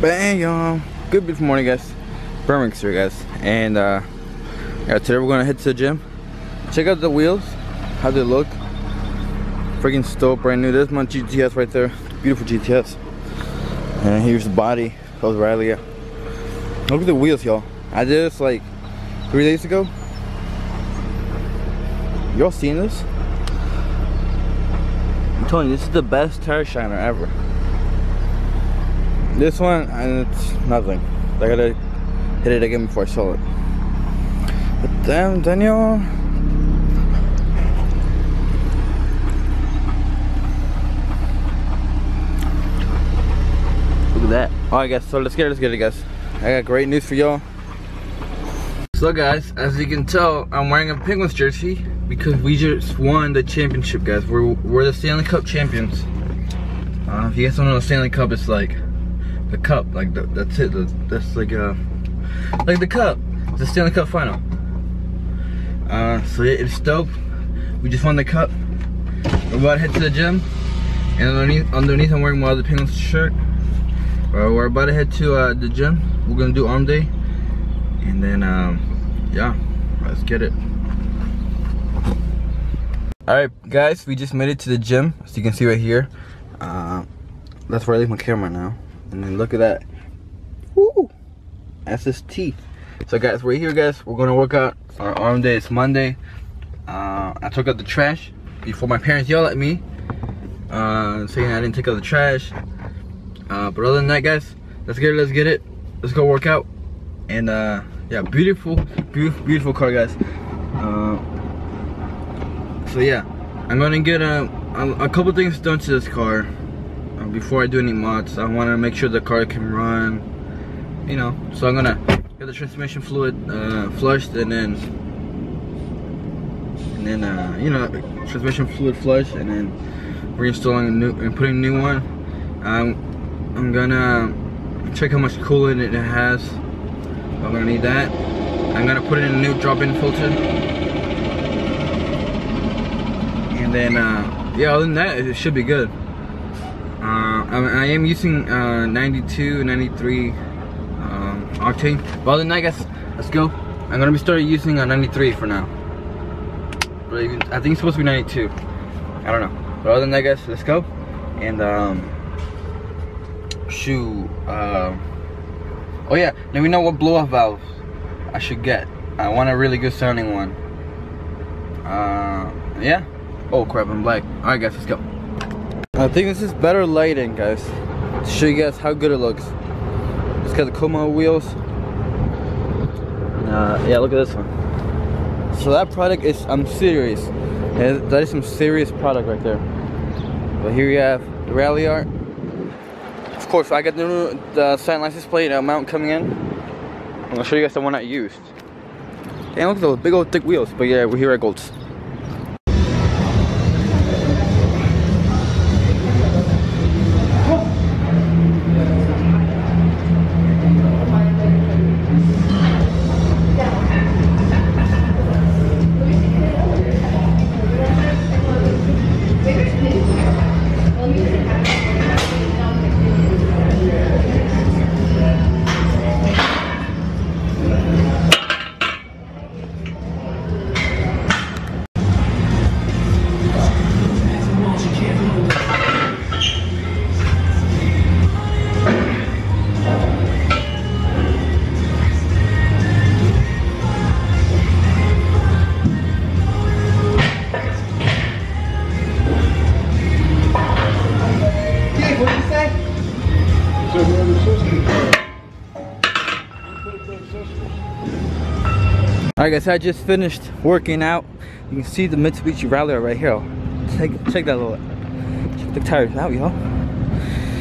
But hey, good beautiful morning, guys. Brinrex here, guys, and today we're gonna head to the gym. Check out the wheels, how they look. Freaking stoked, brand new. This is my GTS right there, beautiful GTS. And here's the body of the Ralliart. Look at the wheels, y'all. I did this like 3 days ago. Y'all seen this? I'm telling you, this is the best tire shiner ever. This one, and it's nothing. I gotta hit it again before I sell it. But then y'all, look at that. Alright guys, so let's get it guys. I got great news for y'all. So guys, as you can tell, I'm wearing a Penguins jersey because we just won the championship, guys. We're the Stanley Cup champions. If you guys don't know, the Stanley Cup is like the cup, like that's it. That's like the cup. It's the Stanley Cup final. So it's dope. We just won the cup. We're about to head to the gym, and underneath I'm wearing my other Penguins shirt. We're about to head to the gym. We're gonna do arm day, and then yeah, let's get it. All right, guys, we just made it to the gym, as you can see right here. That's where I leave my camera now. And then look at that. Woo! SST. So guys, we're here, guys. We're gonna work out our arm day. It's Monday. I took out the trash before my parents yelled at me, saying I didn't take out the trash. But other than that, guys, let's get it. Let's go work out. And yeah, beautiful car, guys. So yeah, I'm gonna get a couple things done to this car. Before I do any mods, I want to make sure the car can run, you know. So I'm gonna get the transmission fluid flushed, and then you know, transmission fluid flush, and then reinstalling a new and putting a new one. I'm gonna check how much coolant it has. I'm gonna need that. I'm gonna put in a new drop-in filter, and then yeah, other than that, it should be good. I am using 92, 93 octane. But other than that, guys, let's go. I'm gonna be starting using a 93 for now. But I think it's supposed to be 92. I don't know. But other than that, guys, let's go. And shoot. Oh yeah, let me know what blow-off valves I should get. I want a really good sounding one. Yeah. Oh crap, I'm black. All right, guys, let's go. I think this is better lighting, guys, to show you guys how good it looks. It's got the Komo wheels. Yeah, look at this one. So that product is, I'm serious. Yeah, that is some serious product right there. But here you have the Ralliart. Of course, I got the signed license plate mount coming in. I'm gonna show you guys the one I used. Damn, look at those big old thick wheels. But yeah, we're here at Gold's. Alright guys, I just finished working out. You can see the Mitsubishi Ralliart right here. Check that little. Check the tires out, y'all.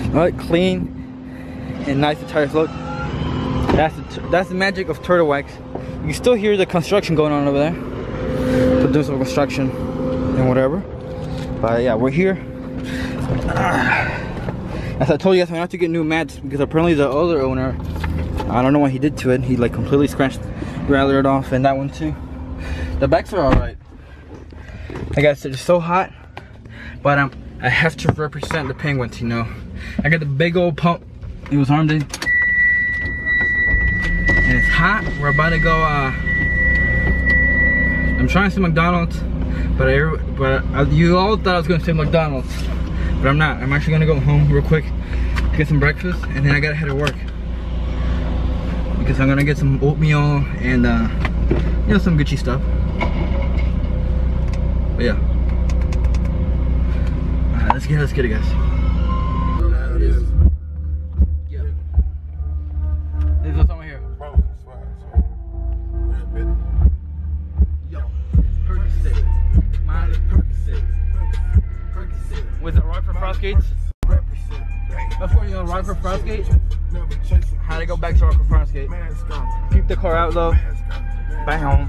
Alright, clean and nice the tires look. That's the magic of Turtle Wax. You can still hear the construction going on over there. They're doing some construction and whatever. But yeah, we're here. As I told you guys, I have to get new mats because apparently the other owner, I don't know what he did to it. He like completely scratched Ralliart off, and that one too. The backs are all right. I guess it's so hot, but I have to represent the Penguins, you know. I got the big old pump. It was armed in. and it's hot. We're about to go. I'm trying to say McDonald's, but you all thought I was gonna say McDonald's, but I'm not. I'm actually gonna go home real quick, get some breakfast, and then I gotta head to work because I'm gonna get some oatmeal and you know, some Gucci stuff. But yeah, let's get it, guys. How to go back to our front skate? Keep the car out low. Back home.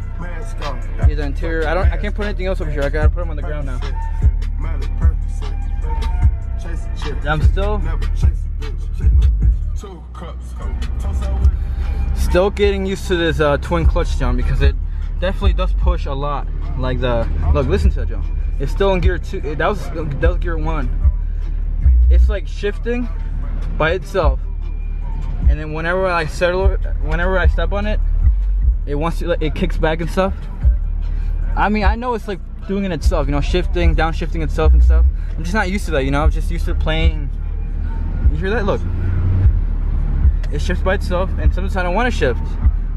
Here's the interior. I can't put anything else over here. I gotta put them on the ground now. I'm still getting used to this twin clutch jump because it definitely does push a lot. Like listen to that jump. It's still in gear 2. That was gear 1. It's like shifting by itself, and then whenever I step on it, it wants to, like, it kicks back and stuff. I mean, I know it's like doing it itself, you know, shifting, downshifting itself and stuff. I'm just not used to that, you know. I'm just used to playing. You hear that? Look, it shifts by itself, and sometimes I don't want to shift.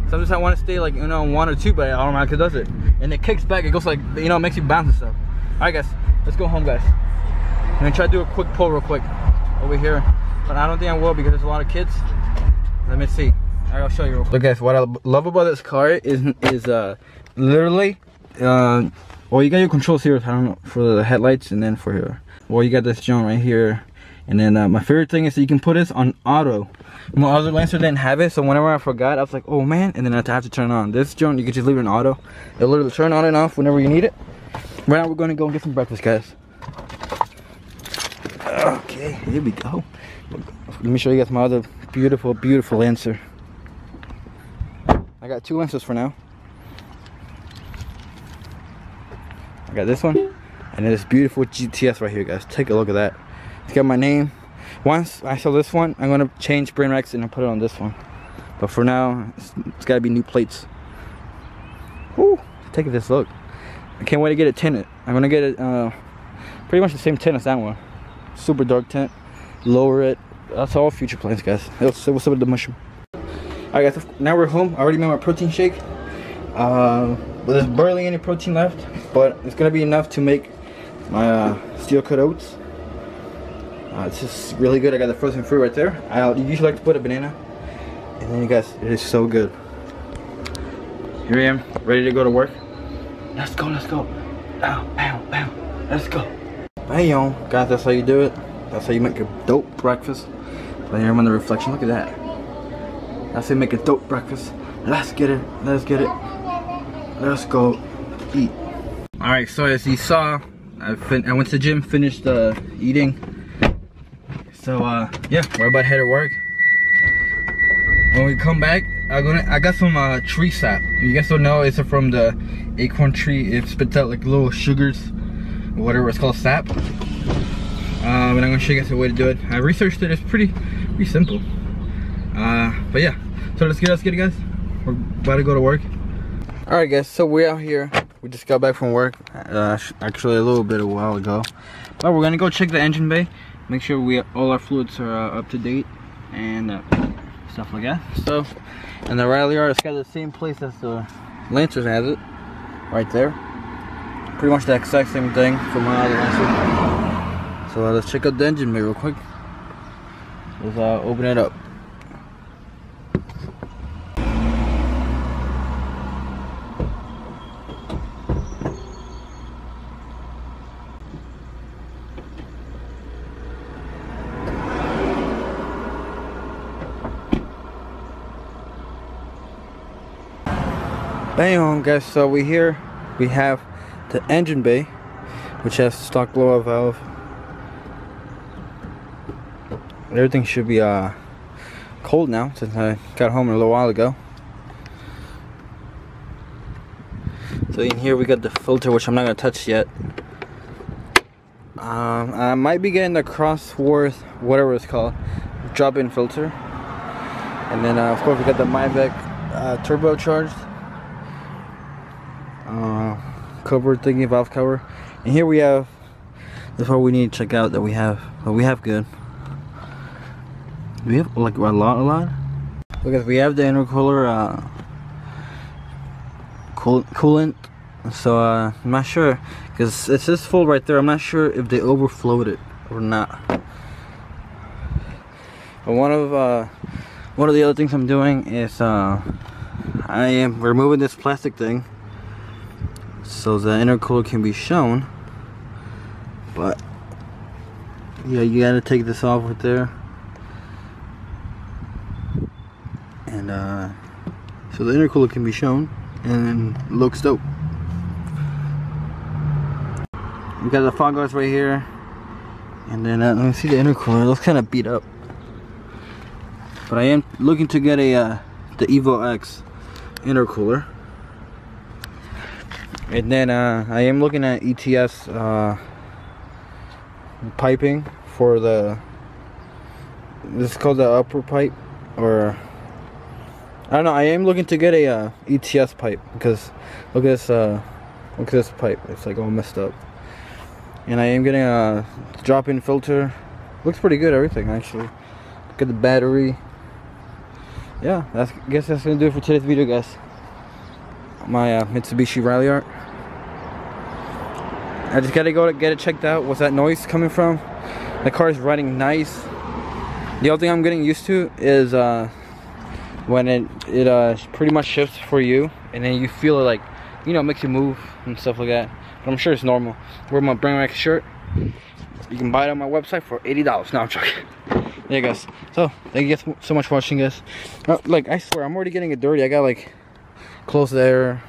Sometimes I want to stay, like, you know, one or two, but it automatically does it, and it kicks back. It goes like, you know, it makes you bounce and stuff. All right, guys, let's go home, guys. I'm gonna try to do a quick pull real quick over here. But I don't think I will because there's a lot of kids. Let me see. Alright, I'll show you real quick. Look, guys, what I love about this car is literally, well, you got your controls here, I don't know, for the headlights and then for here. Well, you got this jump right here. And then my favorite thing is that you can put this on auto. My other Lancer didn't have it, so whenever I forgot, I was like, oh man, and then I have to turn it on. This jump, you can just leave it on auto. It'll literally turn on and off whenever you need it. Right now, we're gonna go and get some breakfast, guys. Okay, here we go. Let me show you guys my other beautiful, beautiful Lancer. I got two Lancers for now. I got this one, and this beautiful GTS right here, guys. Take a look at that. It's got my name. Once I sell this one, I'm gonna change Brinrex and I'll put it on this one. But for now, it's gotta be new plates. Woo! Take this look. I can't wait to get it tinted. I'm gonna get it pretty much the same tint as that one. Super dark tint. Lower it. That's all future plans, guys. What's up with the mushroom? Alright, guys, now we're home. I already made my protein shake, but there's barely any protein left, but it's gonna be enough to make my steel cut oats. It's just really good. I got the frozen fruit right there. I usually like to put a banana, and then, you guys, it is so good. Here I am, ready to go to work. Let's go, let's go. Bam, bam, bam. Let's go. Bam, guys, that's how you do it. That's how you make a dope breakfast. Playing them on the reflection. Look at that. That's how you make a dope breakfast. Let's get it. Let's get it. Let's go eat. All right. So as you saw, I went to the gym, finished eating. So yeah, we're about to head to work. When we come back, I got some tree sap. You guys don't know, it's from the acorn tree. It spits out like little sugars, whatever it's called, sap. And I'm gonna show you guys the way to do it. I researched it. It's pretty simple. But yeah, so let's get it, guys. We're about to go to work. All right, guys. So we're out here. We just got back from work. Actually, a little bit a while ago. But we're gonna go check the engine bay, make sure all our fluids are up to date and stuff like that. So, and the Ralliart has got the same place as the Lancer has it, right there. Pretty much the exact same thing from my other Lancer. So let's check out the engine bay real quick. Let's open it up. Bam, guys, so we have the engine bay, which has stock blow-off valve. Everything should be cold now since I got home a little while ago. So in here we got the filter, which I'm not gonna touch yet. I might be getting the Crossworth, whatever it's called, drop-in filter. And then of course we got the MyVec turbocharged cover thingy, valve cover. And here we have the part we need to check out that we have. But we have good. We have like a lot. Because we have the intercooler coolant. So I'm not sure, because it says full right there. I'm not sure if they overflowed it or not. But one of the other things I'm doing is I am removing this plastic thing so the intercooler can be shown. But yeah, you gotta take this off right there, and so the intercooler can be shown and looks dope. We got the fog guards right here, and then let me see the intercooler. It looks kind of beat up, but I am looking to get a the Evo X intercooler, and then I am looking at ETS piping for the. This is called the upper pipe, or I don't know. I am looking to get a ETS pipe, because look at this pipe. It's like all messed up. And I am getting a drop-in filter. Looks pretty good, everything, actually. Look at the battery. Yeah, I guess that's going to do it for today's video, guys. My Mitsubishi Ralliart. I just got to go get it checked out. What's that noise coming from? The car is running nice. The only thing I'm getting used to is when it pretty much shifts for you. And then you feel it, like, you know, makes you move and stuff like that. But I'm sure it's normal. I wear my Brinrex shirt. You can buy it on my website for $80. No, I'm joking. Yeah, guys. So, thank you guys so much for watching, guys. Like, I swear, I'm already getting it dirty. I got, like, clothes there,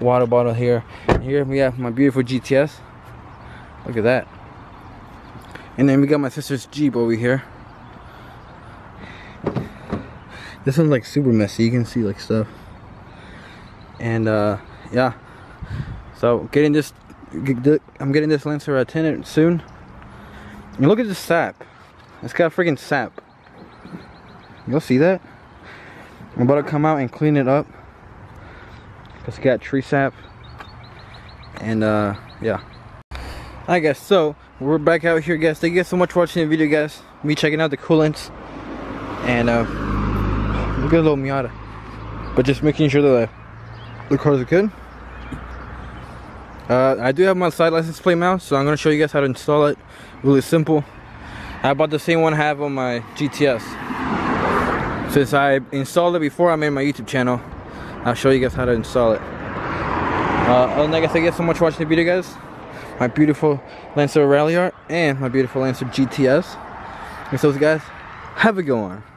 water bottle here. And here we have my beautiful GTS. Look at that. And then we got my sister's Jeep over here. This one's, like, super messy. You can see, like, stuff. And, yeah. So I'm getting this Lancer tenant soon. And look at this sap. It's got freaking sap. You'll see that. I'm about to come out and clean it up. It's got tree sap. And yeah. Alright guys, so we're back out here, guys. Thank you guys so much for watching the video, guys. Me checking out the coolants. And look at the little Miata. But just making sure that the cars are good. I do have my side license plate now, so I'm going to show you guys how to install it. Really simple. I bought the same one I have on my GTS. Since I installed it before I made my YouTube channel, I'll show you guys how to install it. Other than that, thank you guys so much for watching the video, guys. My beautiful Lancer Ralliart and my beautiful Lancer GTS. And so guys, have a good one.